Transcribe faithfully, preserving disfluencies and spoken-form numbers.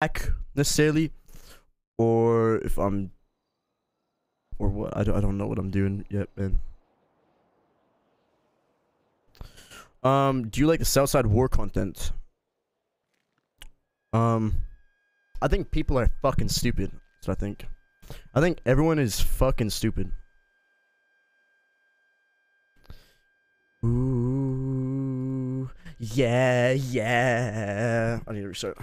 back necessarily, or if I'm or what I don't, I don't know what I'm doing yet, man. Um do you like the Southside War content? um I think people are fucking stupid. That's what I think. I think everyone is fucking stupid. Ooh, yeah, yeah. I need to restart.